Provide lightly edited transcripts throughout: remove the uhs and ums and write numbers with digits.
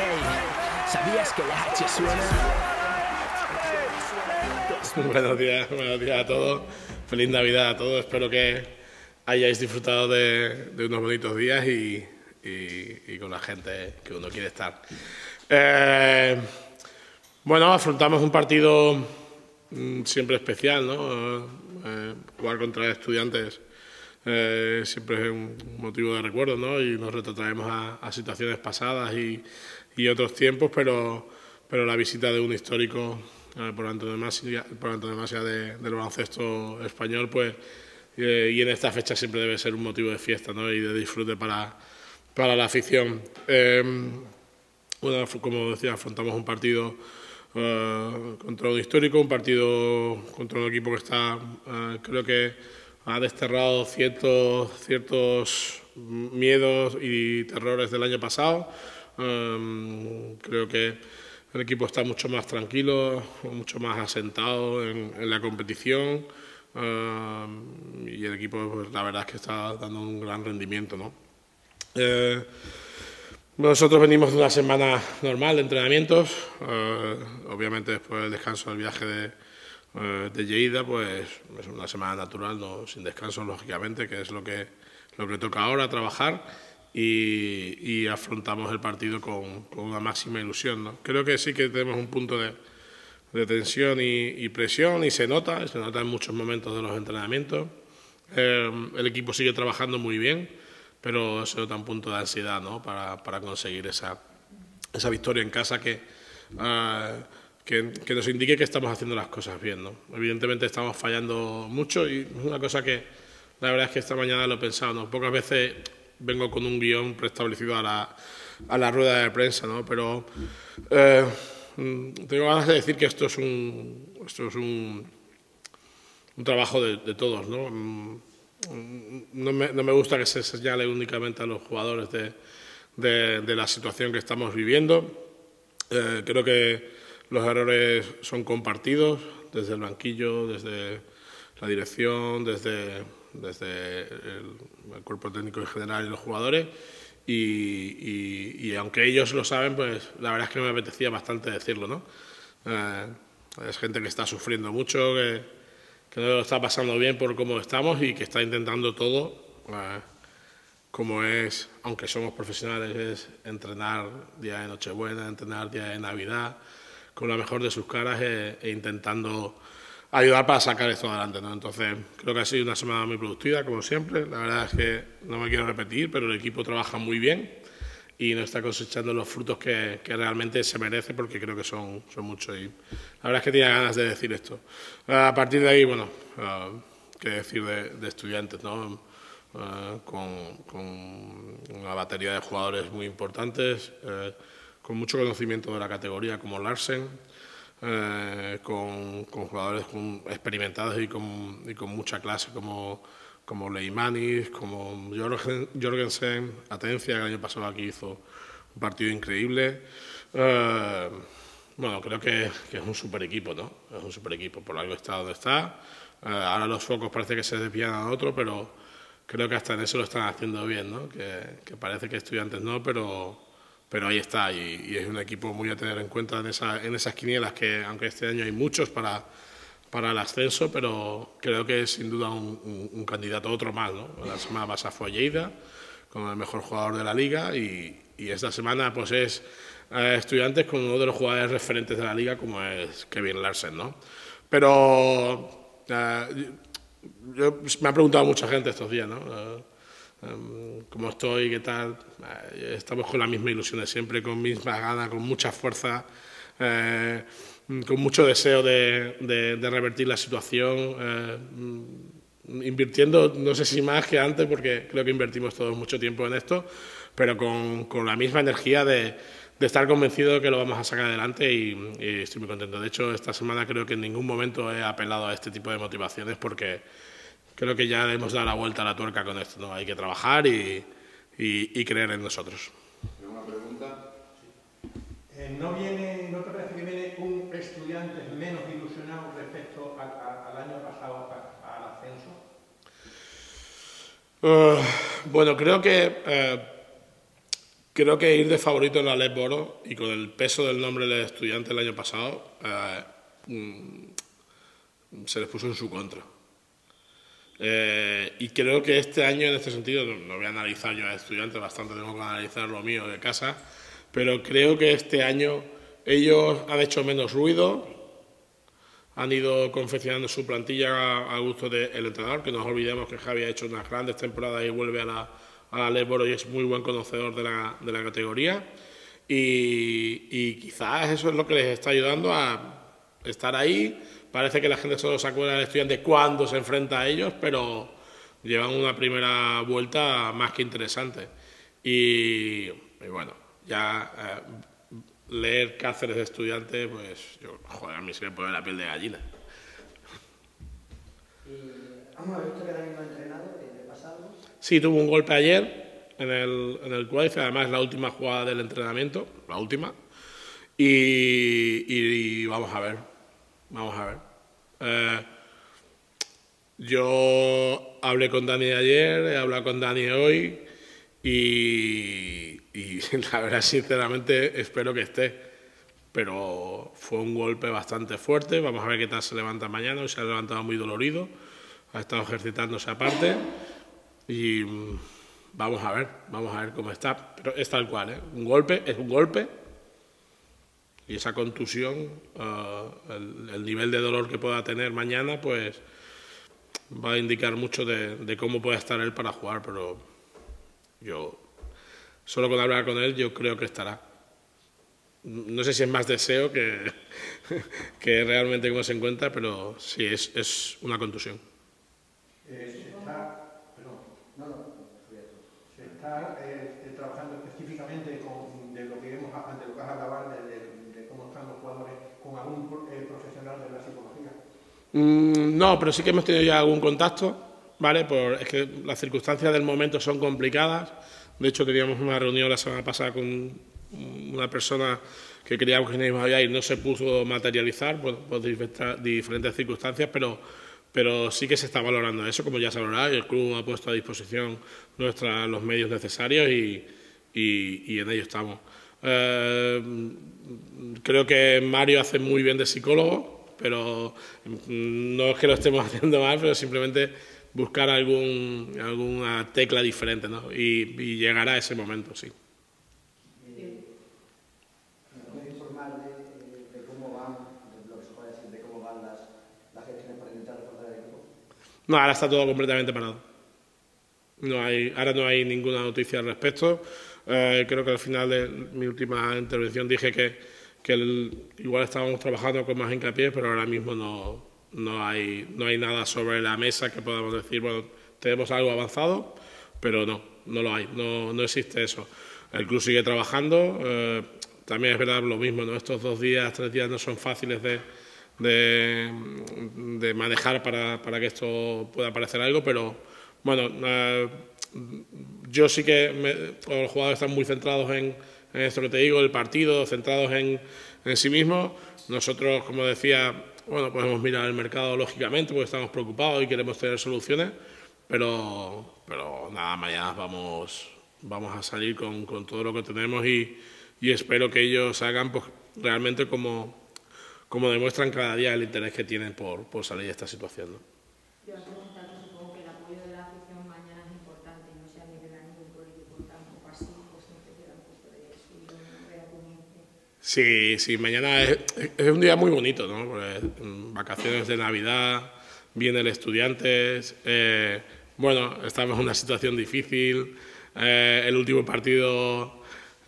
Hey, ¿sabías que la H suena? Buenos días a todos. Feliz Navidad a todos. Espero que hayáis disfrutado de unos bonitos días y con la gente que uno quiere estar. Bueno, afrontamos un partido siempre especial, ¿no? Jugar contra Estudiantes siempre es un motivo de recuerdo, ¿no? Y nos retrotraemos a situaciones pasadas y otros tiempos, pero la visita de un histórico por antonomasia del baloncesto español, pues, y en esta fecha siempre debe ser un motivo de fiesta, ¿no? Y de disfrute para la afición. Bueno, como decía, afrontamos un partido contra un histórico, un partido contra un equipo que está, creo que ha desterrado ciertos miedos y terrores del año pasado. Creo que el equipo está mucho más tranquilo, mucho más asentado en la competición, y el equipo, pues, la verdad es que está dando un gran rendimiento, ¿no? Nosotros venimos de una semana normal de entrenamientos. Obviamente, después del descanso del viaje de Lleida, pues es una semana natural, no, sin descanso, lógicamente, que es lo que toca ahora, trabajar, y afrontamos el partido con una máxima ilusión, ¿no? Creo que sí que tenemos un punto de tensión y presión, y se nota en muchos momentos de los entrenamientos. El equipo sigue trabajando muy bien, pero se nota un punto de ansiedad, ¿no? para conseguir esa victoria en casa que nos indique que estamos haciendo las cosas bien, ¿no? Evidentemente estamos fallando mucho, y es una cosa que la verdad es que esta mañana lo he pensado, ¿no? Pocas veces vengo con un guión preestablecido a la rueda de prensa, ¿no? Pero tengo ganas de decir que esto es un trabajo de todos, ¿no? No me gusta que se señale únicamente a los jugadores de la situación que estamos viviendo. Creo que los errores son compartidos desde el banquillo, desde la dirección, desde el cuerpo técnico en general y los jugadores. Y aunque ellos lo saben, pues la verdad es que me apetecía bastante decirlo, ¿no? Es gente que está sufriendo mucho, que no lo está pasando bien por cómo estamos, y que está intentando todo, como es, aunque somos profesionales, es entrenar día de Nochebuena, entrenar día de Navidad, con la mejor de sus caras, e intentando ayudar para sacar esto adelante, ¿no? Entonces, creo que ha sido una semana muy productiva, como siempre. La verdad es que no me quiero repetir, pero el equipo trabaja muy bien y no está cosechando los frutos que realmente se merece, porque creo que son muchos, y la verdad es que tenía ganas de decir esto. A partir de ahí, bueno, qué decir de Estudiantes, ¿no? Con una batería de jugadores muy importantes, con mucho conocimiento de la categoría, como Larsen, con jugadores experimentados y con mucha clase, como Leimanis, como Jorgensen, Atencia, que el año pasado aquí hizo un partido increíble. Bueno, creo que es un super equipo, ¿no? Es un super equipo, por algo está donde está. Ahora los focos parece que se desvían a otro, pero creo que hasta en eso lo están haciendo bien, ¿no? Que parece que Estudiantes no, pero ahí está, y es un equipo muy a tener en cuenta en esas quinielas, que aunque este año hay muchos para el ascenso, pero creo que es sin duda un candidato, otro más, ¿no? La semana pasada fue Lleida, con el mejor jugador de la liga, y esta semana pues es Estudiantes, con uno de los jugadores referentes de la liga, como es Kevin Larsen, ¿no? Pero me ha preguntado mucha gente estos días, ¿no? ¿Cómo estoy? ¿Qué tal? Estamos con la misma ilusión de siempre, con misma gana, con mucha fuerza, con mucho deseo de revertir la situación, invirtiendo, no sé si más que antes, porque creo que invertimos todos mucho tiempo en esto, pero con la misma energía de estar convencido de que lo vamos a sacar adelante, y estoy muy contento. De hecho, esta semana creo que en ningún momento he apelado a este tipo de motivaciones, porque creo que ya hemos dado la vuelta a la tuerca con esto, ¿no? Hay que trabajar y creer en nosotros. ¿Una pregunta? ¿No te parece que viene un Estudiante menos ilusionado respecto al año pasado, al ascenso? Bueno, creo que Creo que ir de favorito en la LEB Oro y con el peso del nombre de Estudiantes el año pasado se les puso en su contra. Y creo que este año en este sentido, lo voy a analizar yo a Estudiantes, bastante tengo que analizar lo mío de casa, pero creo que este año ellos han hecho menos ruido, han ido confeccionando su plantilla a gusto del entrenador, que no olvidemos que Javi ha hecho unas grandes temporadas y vuelve a la LEB Oro y es muy buen conocedor de la categoría, y quizás eso es lo que les está ayudando a estar ahí. Parece que la gente solo se acuerda del Estudiante cuando se enfrenta a ellos, pero llevan una primera vuelta más que interesante. Y bueno, ya leer Cáceres Estudiantes, pues yo, joder, a mí se me pone la piel de gallina. Vamos a ver, ¿tú que también no has entrenado desde el pasado? Sí, tuvo un golpe ayer en el cuádriceps, además la última jugada del entrenamiento, la última, y vamos a ver. Vamos a ver. Yo hablé con Dani ayer, he hablado con Dani hoy y la verdad, sinceramente, espero que esté. Pero fue un golpe bastante fuerte. Vamos a ver qué tal se levanta mañana. Hoy se ha levantado muy dolorido. Ha estado ejercitándose aparte. Y vamos a ver cómo está. Pero es tal cual, ¿eh? Un golpe es un golpe. Y esa contusión, el nivel de dolor que pueda tener mañana, pues va a indicar mucho de cómo puede estar él para jugar, pero yo, solo con hablar con él, yo creo que estará. No sé si es más deseo que realmente cómo se encuentra, pero sí, es una contusión. ¿Se está trabajando específicamente con, de lo que vemos ante lo que has hablado de cómo están los jugadores con algún profesional de la psicología? No, pero sí que hemos tenido ya algún contacto, ¿vale? Es que las circunstancias del momento son complicadas. De hecho, teníamos una reunión la semana pasada con una persona que creíamos que nos iba a ir y no se pudo materializar por diferentes circunstancias, pero sí que se está valorando eso, como ya se valorará. El club ha puesto a disposición los medios necesarios y en ello estamos. Creo que Mario hace muy bien de psicólogo, pero no es que lo estemos haciendo mal, pero simplemente buscar alguna tecla diferente, ¿no? Y llegará ese momento, sí. No, ahora está todo completamente parado. Ahora no hay ninguna noticia al respecto. Creo que al final de mi última intervención dije que igual estábamos trabajando con más hincapié, pero ahora mismo no hay nada sobre la mesa que podamos decir, bueno, tenemos algo avanzado, pero no lo hay, no existe eso. El club sigue trabajando, también es verdad lo mismo, ¿no? Estos 2 días, 3 días no son fáciles de manejar para que esto pueda parecer algo, pero bueno, yo sí que los jugadores están muy centrados en esto que te digo, el partido, centrados en sí mismos. Nosotros, como decía, bueno, podemos mirar el mercado lógicamente porque estamos preocupados y queremos tener soluciones, pero nada, mañana vamos a salir con todo lo que tenemos y espero que ellos hagan pues, realmente como demuestran cada día el interés que tienen por salir de esta situación, ¿no? Yo os preguntaba, supongo que el apoyo de la afición mañana es importante, no sea a nivel ningún político tampoco así, pues no te queda un poco de subir un reacumiente. Sí, mañana es un día muy bonito, ¿no? Porque vacaciones de Navidad, viene el Estudiantes, bueno, estamos en una situación difícil, el último partido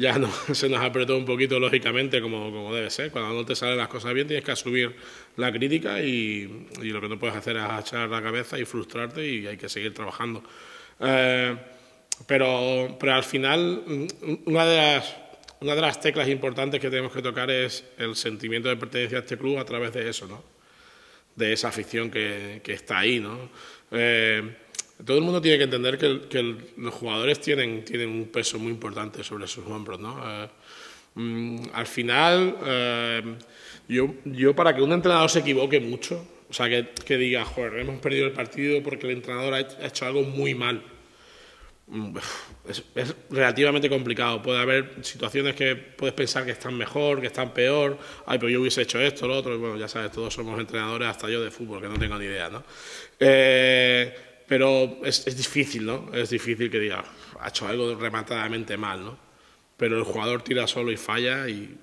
ya se nos apretó un poquito, lógicamente, como debe ser. Cuando no te salen las cosas bien, tienes que asumir la crítica y lo que no puedes hacer es echar la cabeza y frustrarte y hay que seguir trabajando. Pero al final, una de las teclas importantes que tenemos que tocar es el sentimiento de pertenencia a este club a través de eso, ¿no? De esa afición que está ahí, ¿no? Todo el mundo tiene que entender que los jugadores tienen un peso muy importante sobre sus hombros, ¿no? Al final, yo para que un entrenador se equivoque mucho, o sea, que diga, joder, hemos perdido el partido porque el entrenador ha hecho algo muy mal. es relativamente complicado. Puede haber situaciones que puedes pensar que están mejor, que están peor. Ay, pero yo hubiese hecho esto, lo otro. Y bueno, ya sabes, todos somos entrenadores, hasta yo de fútbol, que no tengo ni idea, ¿no? Pero es difícil, ¿no? Es difícil que diga, ha hecho algo rematadamente mal, ¿no? Pero el jugador tira solo y falla y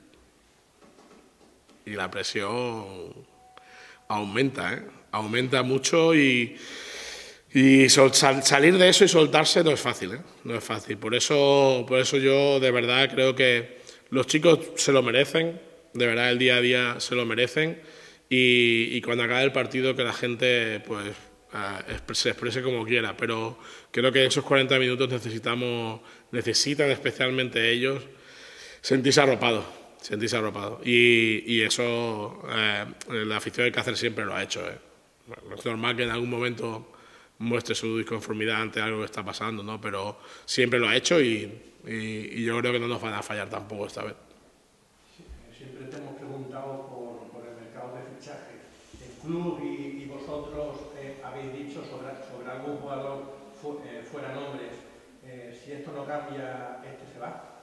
la presión aumenta, ¿eh? Aumenta mucho y salir de eso y soltarse no es fácil, ¿eh? No es fácil. Por eso yo de verdad creo que los chicos se lo merecen, de verdad el día a día se lo merecen y cuando acabe el partido que la gente pues se exprese como quiera, pero creo que esos 40 minutos necesitan especialmente ellos sentirse arropados y eso la afición del Cáceres siempre lo ha hecho, ¿eh? Bueno, es normal que en algún momento muestre su disconformidad ante algo que está pasando, ¿no? Pero siempre lo ha hecho y yo creo que no nos van a fallar tampoco esta vez. Siempre te hemos preguntado por el mercado de fichaje del club y vosotros habéis dicho sobre algún jugador fuera nombres, si esto no cambia, ¿este se va?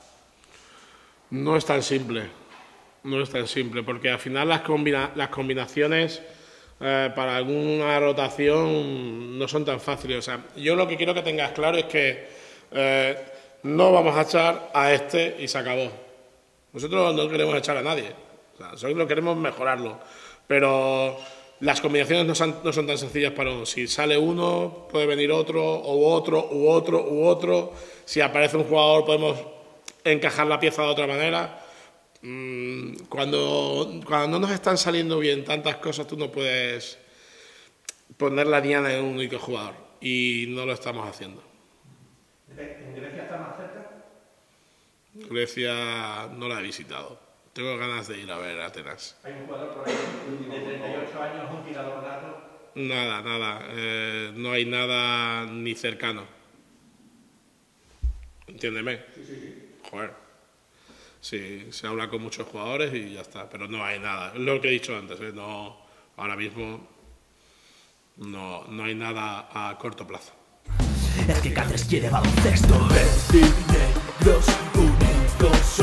No es tan simple, no es tan simple, porque al final las combinaciones para alguna rotación no son tan fáciles. O sea, yo lo que quiero que tengas claro es que no vamos a echar a este y se acabó. Nosotros no queremos echar a nadie, o sea, nosotros queremos mejorarlo, pero las combinaciones no son tan sencillas para uno. Si sale uno, puede venir otro, o otro, u otro, u otro. Si aparece un jugador, podemos encajar la pieza de otra manera. Cuando no nos están saliendo bien tantas cosas, tú no puedes poner la diana en un único jugador y no lo estamos haciendo. ¿En Grecia está más cerca? Grecia no la he visitado. Tengo ganas de ir a ver Atenas. ¿Hay un jugador por ahí de 38 años, un tirador largo? Nada, nada. No hay nada ni cercano. Entiéndeme. Sí. Joder. Sí, se habla con muchos jugadores y ya está, pero no hay nada. Lo que he dicho antes, ¿eh? No, ahora mismo no hay nada a corto plazo. Es que Cáceres quiere baloncesto. Verde y negros unidos.